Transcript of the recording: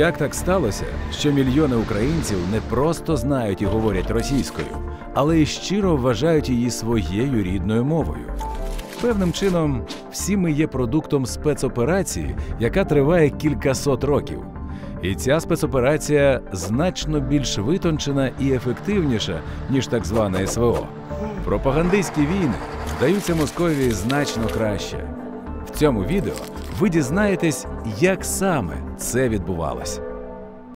Як так сталося, що мільйони українців не просто знають і говорять російською, але й щиро вважають її своєю рідною мовою? Певним чином, всі ми є продуктом спецоперації, яка триває кількасот років. І ця спецоперація значно більш витончена і ефективніша, ніж так зване СВО. Пропагандистські війни вдаються Московії значно краще. В цьому відео ви дізнаєтесь, як саме це відбувалося.